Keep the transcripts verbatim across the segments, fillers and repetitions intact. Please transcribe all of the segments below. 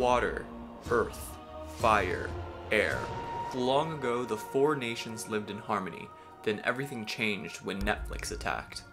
water, earth, fire, air. Long ago, the four nations lived in harmony. Then everything changed when Netflix attacked.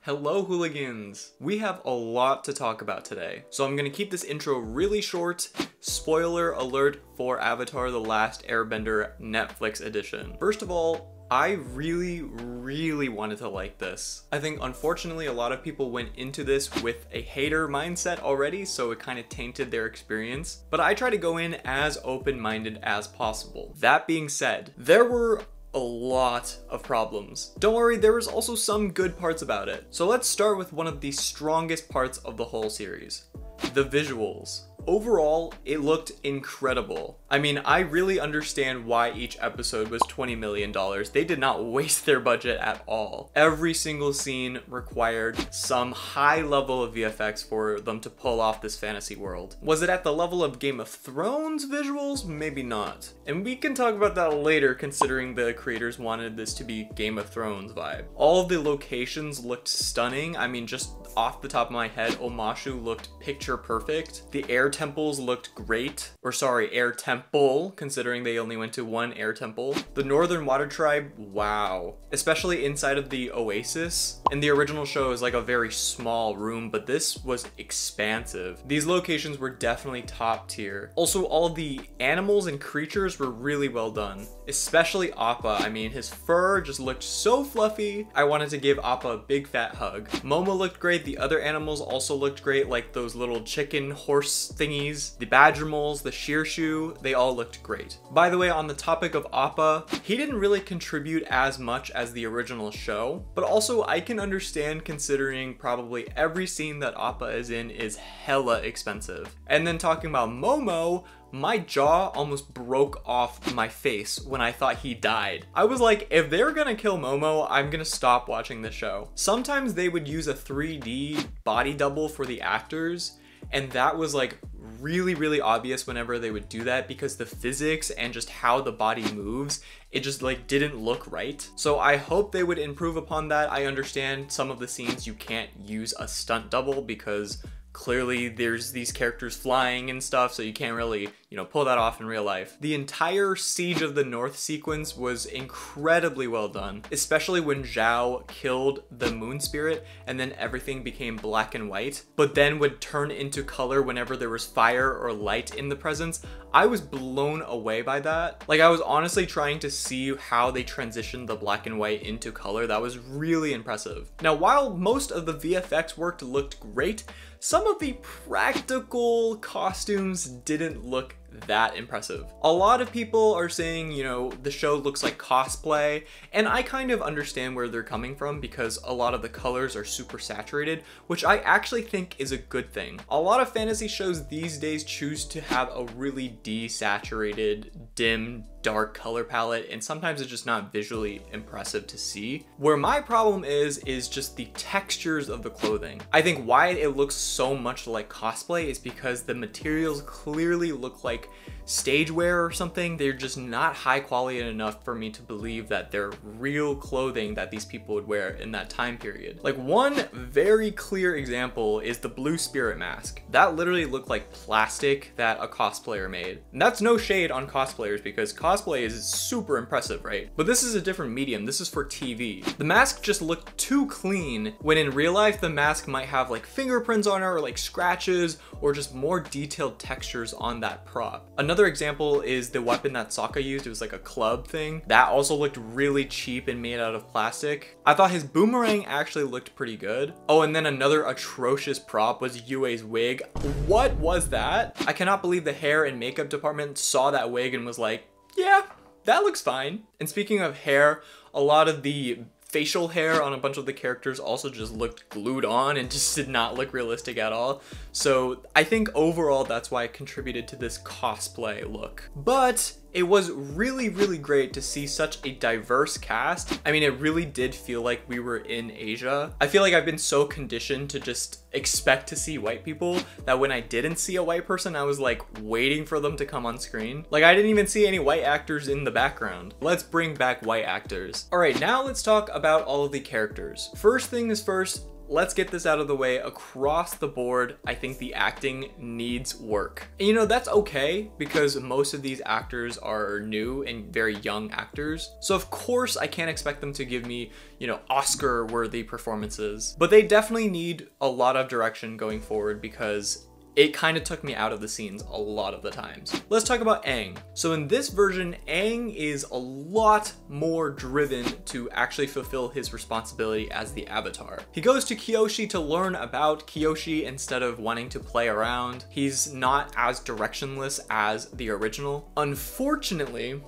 Hello hooligans! We have a lot to talk about today, so I'm gonna keep this intro really short. Spoiler alert for Avatar The Last Airbender Netflix edition. First of all, I really, really wanted to like this. I think unfortunately a lot of people went into this with a hater mindset already, so it kind of tainted their experience, but I try to go in as open-minded as possible. That being said, there were a lot of problems. Don't worry, there was also some good parts about it. So let's start with one of the strongest parts of the whole series, the visuals. Overall, it looked incredible. I mean, I really understand why each episode was twenty million dollars. They did not waste their budget at all. Every single scene required some high level of V F X for them to pull off this fantasy world. Was it at the level of Game of Thrones visuals? Maybe not. And we can talk about that later, considering the creators wanted this to be Game of Thrones vibe. All the locations looked stunning. I mean, just off the top of my head, Omashu looked picture perfect. The air temples looked great, or sorry, air temple, considering they only went to one air temple. The Northern Water Tribe, wow. Especially inside of the oasis. And the original show is like a very small room, but this was expansive. These locations were definitely top tier. Also, all the animals and creatures were really well done, especially Appa. I mean, his fur just looked so fluffy. I wanted to give Appa a big fat hug. Momo looked great. The other animals also looked great, like those little chicken horse things. Thingies, the badgermoles, the shearshoe, they all looked great. By the way, on the topic of Appa, he didn't really contribute as much as the original show, but also I can understand considering probably every scene that Appa is in is hella expensive. And then talking about Momo, my jaw almost broke off my face when I thought he died. I was like, if they're gonna kill Momo, I'm gonna stop watching the show. Sometimes they would use a three D body double for the actors, and that was like really, really obvious whenever they would do that, because the physics and just how the body moves, it just like didn't look right. So I hope they would improve upon that. I understand some of the scenes you can't use a stunt double because clearly there's these characters flying and stuff, so you can't really, you know, pull that off in real life. The entire Siege of the North sequence was incredibly well done, especially when Zhao killed the moon spirit and then everything became black and white, but then would turn into color whenever there was fire or light in the presence. I was blown away by that. Like, I was honestly trying to see how they transitioned the black and white into color. That was really impressive. Now, while most of the V F X work looked great, some of the practical costumes didn't look that impressive. A lot of people are saying, you know, the show looks like cosplay, and I kind of understand where they're coming from because a lot of the colors are super saturated, which I actually think is a good thing. A lot of fantasy shows these days choose to have a really desaturated, dim, dark color palette, and sometimes it's just not visually impressive to see. Where my problem is, is just the textures of the clothing. I think why it looks so much like cosplay is because the materials clearly look like stage wear or something. They're just not high quality enough for me to believe that they're real clothing that these people would wear in that time period. Like, one very clear example is the blue spirit mask. That literally looked like plastic that a cosplayer made. And that's no shade on cosplayers because cosplay is super impressive, right? But this is a different medium. This is for T V. The mask just looked too clean when in real life, the mask might have like fingerprints on it or like scratches or just more detailed textures on that prop. Another Another example is the weapon that Sokka used. It was like a club thing. That also looked really cheap and made out of plastic. I thought his boomerang actually looked pretty good. Oh, and then another atrocious prop was Yue's wig. What was that? I cannot believe the hair and makeup department saw that wig and was like, yeah, that looks fine. And speaking of hair, a lot of the facial hair on a bunch of the characters also just looked glued on and just did not look realistic at all. So I think overall that's why it contributed to this cosplay look. But it was really, really great to see such a diverse cast. I mean, it really did feel like we were in Asia. I feel like I've been so conditioned to just expect to see white people that when I didn't see a white person, I was like waiting for them to come on screen. Like, I didn't even see any white actors in the background. Let's bring back white actors. All right, now let's talk about all of the characters. First thing is first, let's get this out of the way. Across the board, I think the acting needs work. And, you know, that's okay because most of these actors are new and very young actors. So of course I can't expect them to give me, you know, Oscar-worthy performances, but they definitely need a lot of direction going forward because it kind of took me out of the scenes a lot of the times. Let's talk about Aang. So in this version, Aang is a lot more driven to actually fulfill his responsibility as the Avatar. He goes to Kyoshi to learn about Kyoshi instead of wanting to play around. He's not as directionless as the original. Unfortunately,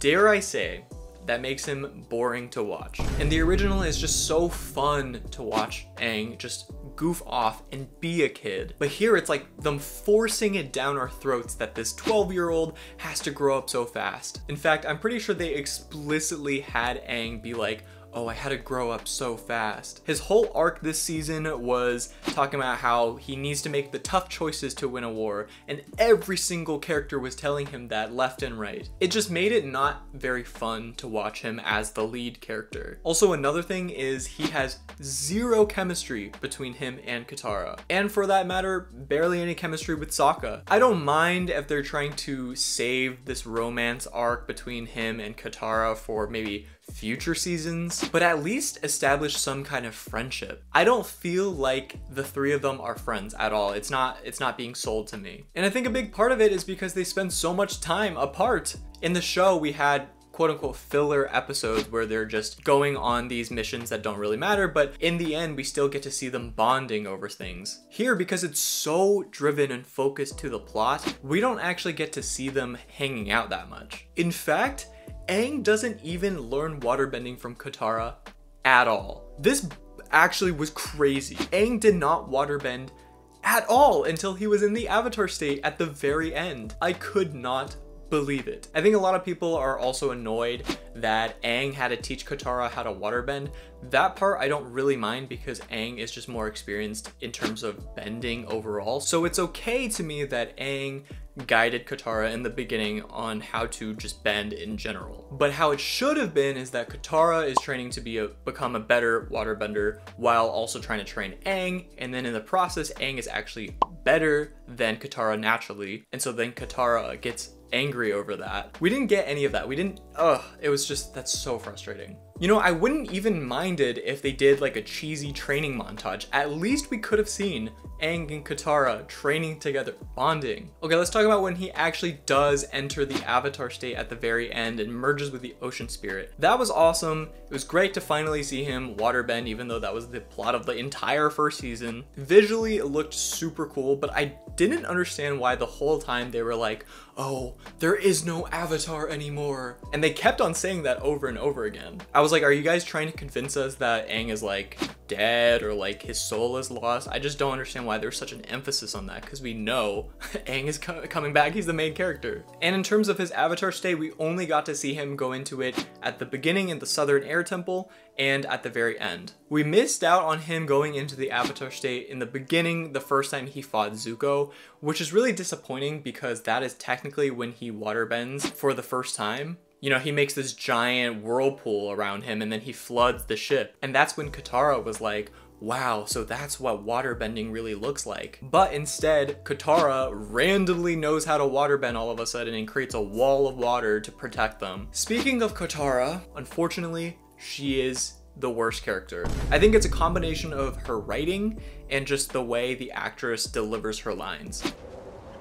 dare I say, that makes him boring to watch. And the original is just so fun to watch Aang just goof off and be a kid. But here it's like them forcing it down our throats that this twelve year old has to grow up so fast. In fact, I'm pretty sure they explicitly had Aang be like, oh, I had to grow up so fast. His whole arc this season was talking about how he needs to make the tough choices to win a war, and every single character was telling him that left and right. It just made it not very fun to watch him as the lead character. Also, another thing is he has zero chemistry between him and Katara, and for that matter, barely any chemistry with Sokka. I don't mind if they're trying to save this romance arc between him and Katara for maybe future seasons, but at least establish some kind of friendship. I don't feel like the three of them are friends at all. It's not, it's not being sold to me. And I think a big part of it is because they spend so much time apart. In the show, we had quote unquote filler episodes where they're just going on these missions that don't really matter, but in the end, we still get to see them bonding over things. Here, because it's so driven and focused to the plot, we don't actually get to see them hanging out that much. In fact, Aang doesn't even learn waterbending from Katara at all. This actually was crazy. Aang did not waterbend at all until he was in the Avatar state at the very end. I could not believe it. I think a lot of people are also annoyed that Aang had to teach Katara how to waterbend. That part I don't really mind because Aang is just more experienced in terms of bending overall. So it's okay to me that Aang guided Katara in the beginning on how to just bend in general. But how it should have been is that Katara is training to be a, become a better waterbender while also trying to train Aang. And then in the process, Aang is actually better than Katara naturally. And so then Katara gets angry over that. We didn't get any of that. We didn't, ugh, it was just, that's so frustrating. You know, I wouldn't even mind it if they did like a cheesy training montage. At least we could have seen Aang and Katara training together, bonding. Okay, let's talk about when he actually does enter the Avatar state at the very end and merges with the ocean spirit. That was awesome. It was great to finally see him waterbend, even though that was the plot of the entire first season. Visually, it looked super cool, but I didn't understand why the whole time they were like, oh, there is no Avatar anymore. And they kept on saying that over and over again. I was like, are you guys trying to convince us that Aang is like dead or like his soul is lost? I just don't understand why there's such an emphasis on that because we know Aang is co coming back. He's the main character. And in terms of his Avatar stay, we only got to see him go into it at the beginning in the Southern Air Temple and at the very end. We missed out on him going into the Avatar state in the beginning, the first time he fought Zuko, which is really disappointing because that is technically when he waterbends for the first time. You know, he makes this giant whirlpool around him and then he floods the ship. And that's when Katara was like, wow, so that's what waterbending really looks like. But instead, Katara randomly knows how to waterbend all of a sudden and creates a wall of water to protect them. Speaking of Katara, unfortunately, she is the worst character. I think it's a combination of her writing and just the way the actress delivers her lines.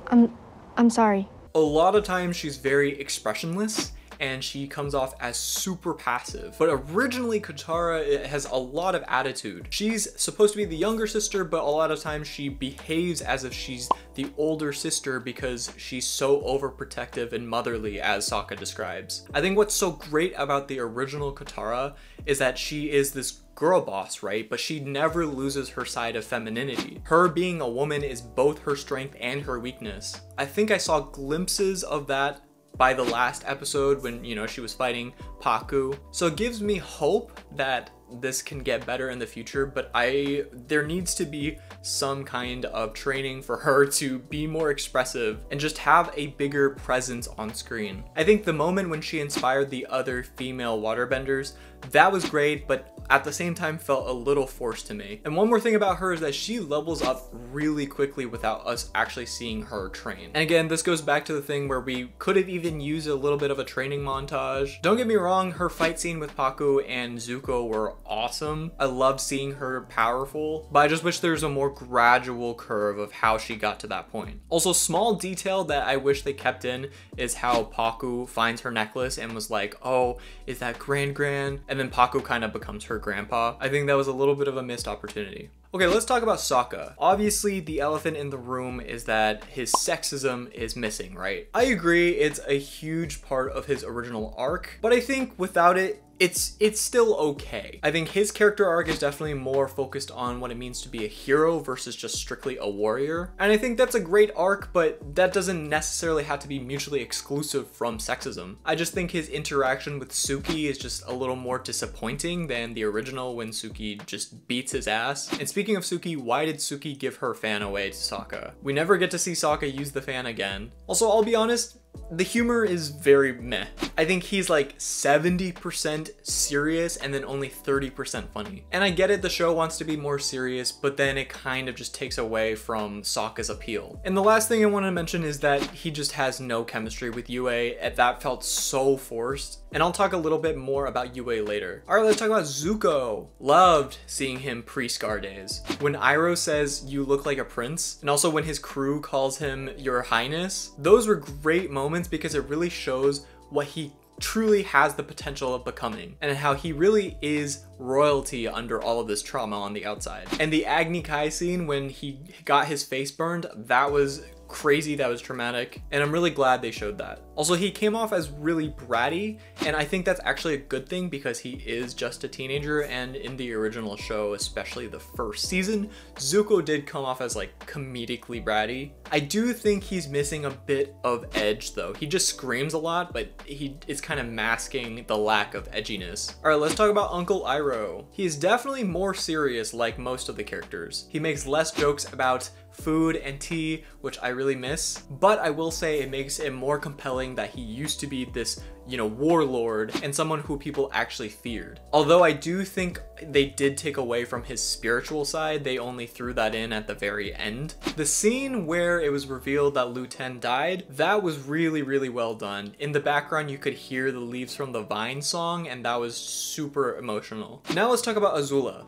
I'm, I'm sorry. A lot of times she's very expressionless and she comes off as super passive. But originally Katara has a lot of attitude. She's supposed to be the younger sister, but a lot of times she behaves as if she's the older sister because she's so overprotective and motherly, as Sokka describes. I think what's so great about the original Katara is that she is this girl boss, right? But she never loses her side of femininity. Her being a woman is both her strength and her weakness. I think I saw glimpses of that by the last episode when, you know, she was fighting Pakku. So it gives me hope that this can get better in the future, but I there needs to be some kind of training for her to be more expressive and just have a bigger presence on screen. I think the moment when she inspired the other female waterbenders, That was great, but at the same time felt a little forced to me. And one more thing about her is that she levels up really quickly without us actually seeing her train. And again, this goes back to the thing where we could have even used a little bit of a training montage. Don't get me wrong, her fight scene with Pakku and Zuko were awesome. I loved seeing her powerful, but I just wish there was a more gradual curve of how she got to that point. Also, small detail that I wish they kept in is how Pakku finds her necklace and was like, oh, is that Grand Grand? And then Pakku kind of becomes her grandpa. I think that was a little bit of a missed opportunity. Okay, let's talk about Sokka. Obviously, the elephant in the room is that his sexism is missing, right? I agree, it's a huge part of his original arc, but I think without it, It's it's still okay. I think his character arc is definitely more focused on what it means to be a hero versus just strictly a warrior. And I think that's a great arc, but that doesn't necessarily have to be mutually exclusive from sexism. I just think his interaction with Suki is just a little more disappointing than the original when Suki just beats his ass. And speaking of Suki, why did Suki give her fan away to Sokka? We never get to see Sokka use the fan again. Also, I'll be honest, the humor is very meh. I think he's like seventy percent serious and then only thirty percent funny. And I get it, the show wants to be more serious, but then it kind of just takes away from Sokka's appeal. And the last thing I want to mention is that he just has no chemistry with Yue, and that felt so forced. And I'll talk a little bit more about Yue later. All right, let's talk about Zuko. Loved seeing him pre-Scar days. When Iroh says, you look like a prince, and also when his crew calls him Your Highness, those were great moments because it really shows what he truly has the potential of becoming and how he really is royalty under all of this trauma on the outside. And the Agni Kai scene when he got his face burned, that was crazy, that was traumatic, and I'm really glad they showed that. Also, he came off as really bratty, and I think that's actually a good thing because he is just a teenager, and in the original show, especially the first season, Zuko did come off as like comedically bratty. I do think he's missing a bit of edge though. He just screams a lot, but he it's kind of masking the lack of edginess. All right, let's talk about Uncle Iroh. He's definitely more serious like most of the characters. He makes less jokes about food and tea, which I really miss, but I will say it makes it more compelling that he used to be this, you know, warlord and someone who people actually feared. Although I do think they did take away from his spiritual side, they only threw that in at the very end. The scene where it was revealed that Lu Ten died, that was really, really well done. In the background, you could hear the Leaves from the Vine song, and that was super emotional. Now let's talk about Azula.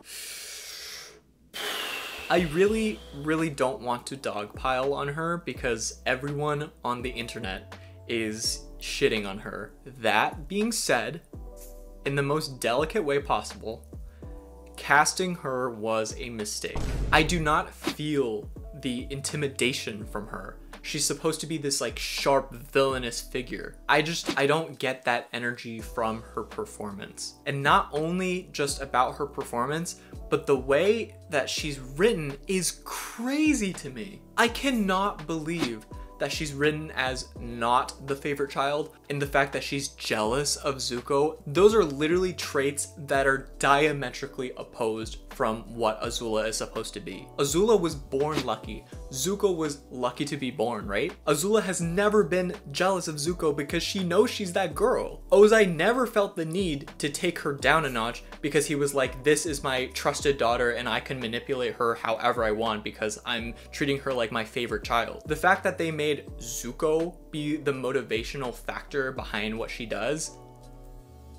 I really, really don't want to dogpile on her because everyone on the internet is shitting on her. That being said, in the most delicate way possible, casting her was a mistake. I do not feel the intimidation from her. She's supposed to be this like sharp villainous figure. I just, I don't get that energy from her performance. And not only just about her performance, but the way that she's written is crazy to me. I cannot believe that she's written as not the favorite child, and the fact that she's jealous of Zuko. Those are literally traits that are diametrically opposed from what Azula is supposed to be. Azula was born lucky. Zuko was lucky to be born, right? Azula has never been jealous of Zuko because she knows she's that girl. Ozai never felt the need to take her down a notch because he was like, this is my trusted daughter and I can manipulate her however I want because I'm treating her like my favorite child. The fact that they made Zuko be the motivational factor behind what she does,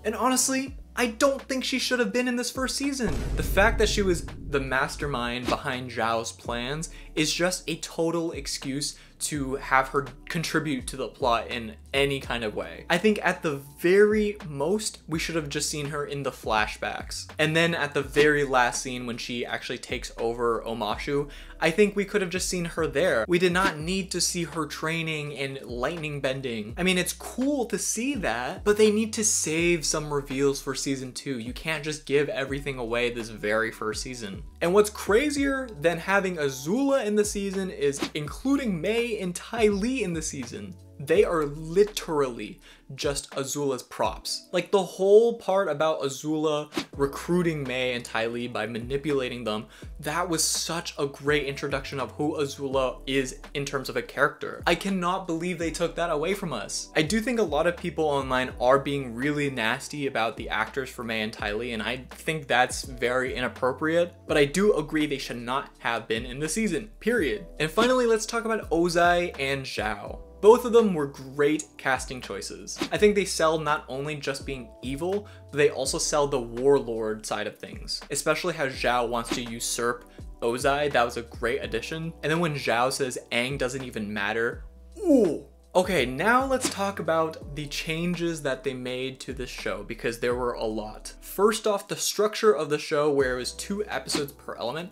and honestly, I don't think she should have been in this first season. The fact that she was the mastermind behind Zhao's plans is just a total excuse to have her contribute to the plot in any kind of way. I think at the very most, we should have just seen her in the flashbacks. And then at the very last scene when she actually takes over Omashu, I think we could have just seen her there. We did not need to see her training and lightning bending. I mean, it's cool to see that, but they need to save some reveals for season two. You can't just give everything away this very first season. And what's crazier than having Azula in the season is including Mei and Ty Lee in the season. they are literally just Azula's props. Like, the whole part about Azula recruiting Mei and Ty Lee by manipulating them, that was such a great introduction of who Azula is in terms of a character. I cannot believe they took that away from us. I do think a lot of people online are being really nasty about the actors for Mei and Ty Lee, and I think that's very inappropriate, but I do agree they should not have been in the season, period. And finally, let's talk about Ozai and Zhao. Both of them were great casting choices. I think they sell not only just being evil, but they also sell the warlord side of things, especially how Zhao wants to usurp Ozai. That was a great addition. And then when Zhao says Aang doesn't even matter, ooh. Okay, now let's talk about the changes that they made to this show, because there were a lot. First off, the structure of the show, where it was two episodes per element.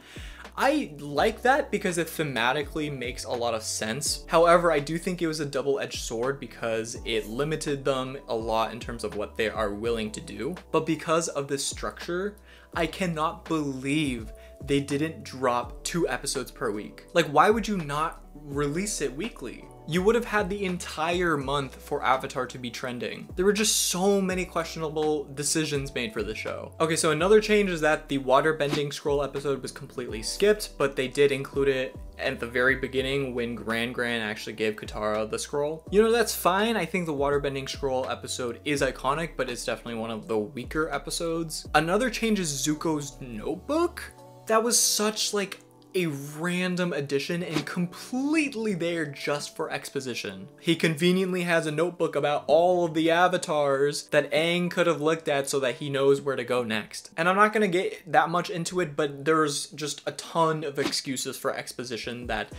I like that because it thematically makes a lot of sense. However, I do think it was a double-edged sword because it limited them a lot in terms of what they are willing to do. But because of this structure, I cannot believe they didn't drop two episodes per week. Like, why would you not release it weekly? You would have had the entire month for Avatar to be trending. There were just so many questionable decisions made for the show. Okay, so another change is that the waterbending scroll episode was completely skipped, but they did include it at the very beginning when Gran Gran actually gave Katara the scroll. You know, that's fine. I think the waterbending scroll episode is iconic, but it's definitely one of the weaker episodes. Another change is Zuko's notebook. That was such like a random addition and completely there just for exposition. He conveniently has a notebook about all of the avatars that Aang could have looked at so that he knows where to go next. And I'm not gonna get that much into it, but there's just a ton of excuses for exposition that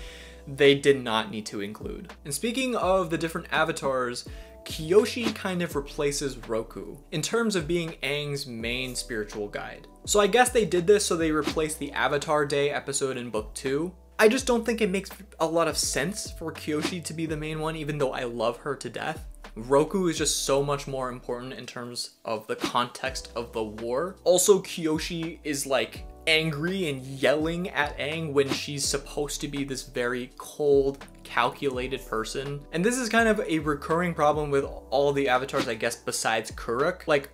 they did not need to include. And speaking of the different avatars, Kyoshi kind of replaces Roku in terms of being Aang's main spiritual guide. So I guess they did this so they replaced the Avatar Day episode in book two. I just don't think it makes a lot of sense for Kyoshi to be the main one, even though I love her to death. Roku is just so much more important in terms of the context of the war. Also, Kyoshi is like angry and yelling at Aang when she's supposed to be this very cold, calculated person. And this is kind of a recurring problem with all the avatars, I guess, besides Kuruk. Like,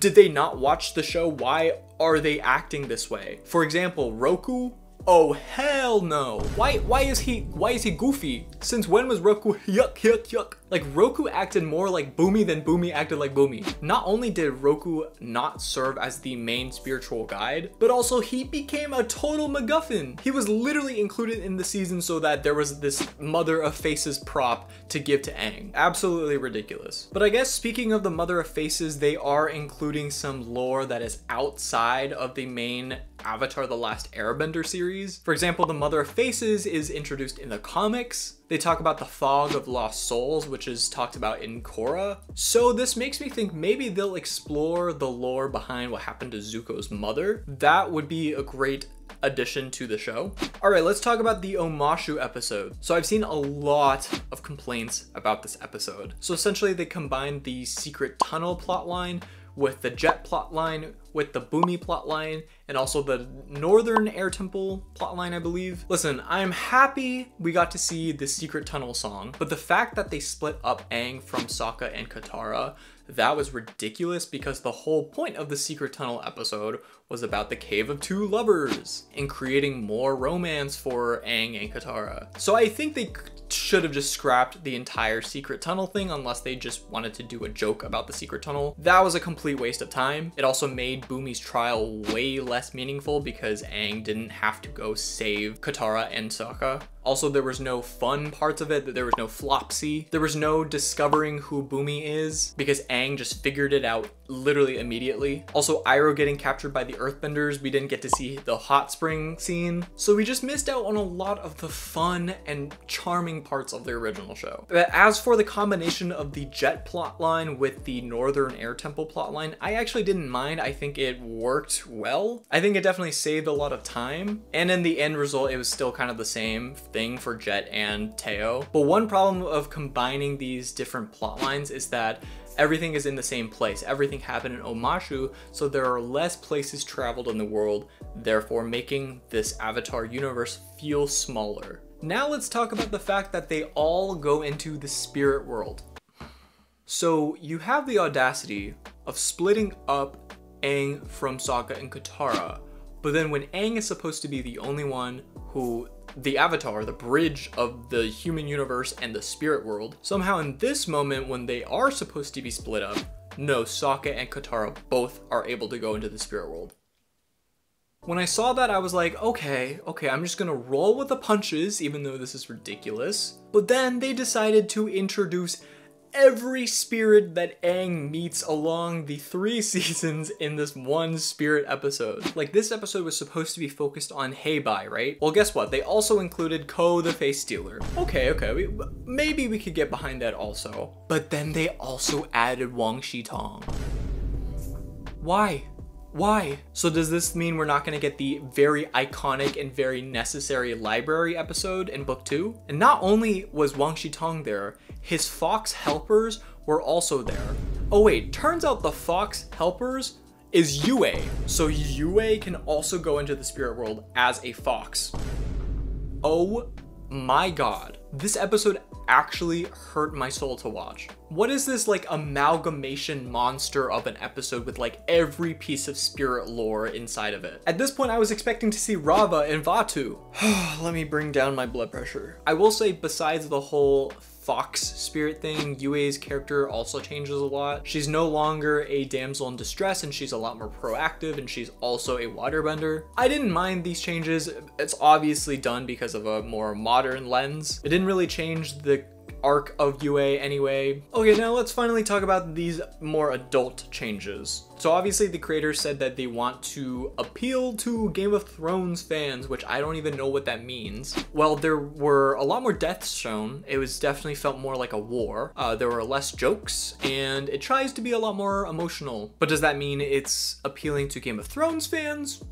did they not watch the show? Why are they acting this way? For example, Roku? Oh, hell no. Why why is he why is he goofy? Since when was Roku yuck yuck yuck? Like, Roku acted more like Bumi than Bumi acted like Bumi. Not only did Roku not serve as the main spiritual guide, but also he became a total MacGuffin. He was literally included in the season so that there was this Mother of Faces prop to give to Aang. Absolutely ridiculous. But I guess speaking of the Mother of Faces, they are including some lore that is outside of the main Avatar The Last Airbender series. For example, the Mother of Faces is introduced in the comics. They talk about the fog of lost souls, which is talked about in Korra. So this makes me think maybe they'll explore the lore behind what happened to Zuko's mother. That would be a great addition to the show. All right, let's talk about the Omashu episode. So I've seen a lot of complaints about this episode. So essentially they combined the secret tunnel plotline with the Jet plotline, with the Bumi plotline, and also the Northern Air Temple plotline, I believe. Listen, I'm happy we got to see the Secret Tunnel song, but the fact that they split up Aang from Sokka and Katara, that was ridiculous because the whole point of the Secret Tunnel episode was about the Cave of Two Lovers and creating more romance for Aang and Katara. So I think they should have just scrapped the entire Secret Tunnel thing unless they just wanted to do a joke about the Secret Tunnel. That was a complete waste of time. It also made Bumi's trial way less meaningful because Aang didn't have to go save Katara and Sokka. Also, there was no fun parts of it. There was no Flopsy. There was no discovering who Bumi is because Aang just figured it out literally immediately. Also, Iroh getting captured by the Earthbenders. We didn't get to see the hot spring scene. So we just missed out on a lot of the fun and charming parts of the original show. But as for the combination of the Jet plotline with the Northern Air Temple plotline, I actually didn't mind. I think it worked well. I think it definitely saved a lot of time. And in the end result, it was still kind of the same thing for Jet and Teo. But one problem of combining these different plot lines is that everything is in the same place. Everything happened in Omashu, so there are less places traveled in the world, therefore making this Avatar universe feel smaller. Now let's talk about the fact that they all go into the spirit world. So you have the audacity of splitting up Aang from Sokka and Katara, but then when Aang is supposed to be the only one who the Avatar, the bridge of the human universe and the spirit world, somehow in this moment when they are supposed to be split up, no, Sokka and Katara both are able to go into the spirit world. When I saw that, I was like, okay, okay, I'm just gonna roll with the punches, even though this is ridiculous. But then they decided to introduce every spirit that Aang meets along the three seasons in this one spirit episode. Like, this episode was supposed to be focused on Hei Bai, right? Well, guess what? They also included Ko the Face Stealer. Okay, okay, we, maybe we could get behind that also. But then they also added Wang Shi Tong. Why? Why? So does this mean we're not gonna get the very iconic and very necessary library episode in book two? And not only was Wang Shi Tong there, his fox helpers were also there. Oh wait, turns out the fox helpers is Yue. So Yue can also go into the spirit world as a fox. Oh my God. This episode actually hurt my soul to watch. What is this like amalgamation monster of an episode with like every piece of spirit lore inside of it? At this point, I was expecting to see Rava and Vatu. Let me bring down my blood pressure. I will say, besides the whole fox spirit thing, Yue's character also changes a lot. She's no longer a damsel in distress and she's a lot more proactive, and she's also a waterbender. I didn't mind these changes. It's obviously done because of a more modern lens. It didn't really change the arc of Yue anyway. Okay, now let's finally talk about these more adult changes. So obviously the creators said that they want to appeal to Game of Thrones fans, which I don't even know what that means. Well, there were a lot more deaths shown. It was definitely felt more like a war. Uh, there were less jokes and it tries to be a lot more emotional. But does that mean it's appealing to Game of Thrones fans?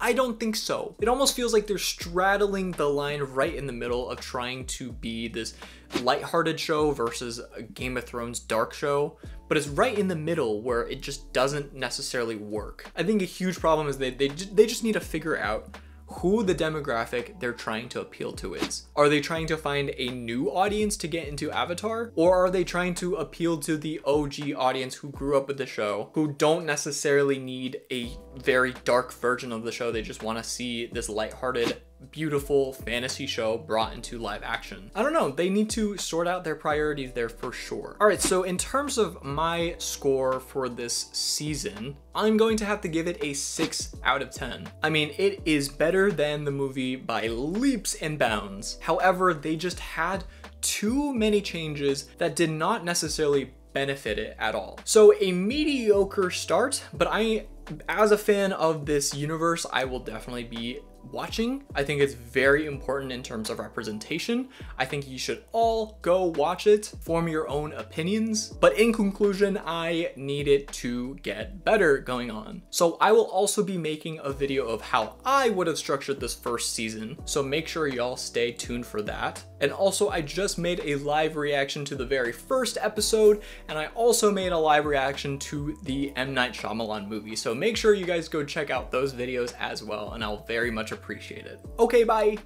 I don't think so. It almost feels like they're straddling the line right in the middle of trying to be this lighthearted show versus a Game of Thrones dark show, but it's right in the middle where it just doesn't necessarily work. I think a huge problem is that they, they, they just need to figure out who the demographic they're trying to appeal to is. Are they trying to find a new audience to get into Avatar? Or are they trying to appeal to the O G audience who grew up with the show, who don't necessarily need a very dark version of the show? They just want to see this lighthearted, beautiful fantasy show brought into live action. I don't know, they need to sort out their priorities there for sure. All right, so in terms of my score for this season, I'm going to have to give it a six out of ten. I mean, it is better than the movie by leaps and bounds. However, they just had too many changes that did not necessarily benefit it at all. So a mediocre start, but I, as a fan of this universe, I will definitely be watching. I think it's very important in terms of representation. I think you should all go watch it, form your own opinions. But in conclusion, I need it to get better going on. So I will also be making a video of how I would have structured this first season. So make sure y'all stay tuned for that. And also, I just made a live reaction to the very first episode. And I also made a live reaction to the M. Night Shyamalan movie. So make sure you guys go check out those videos as well. And I'll very much appreciate it. Okay, bye.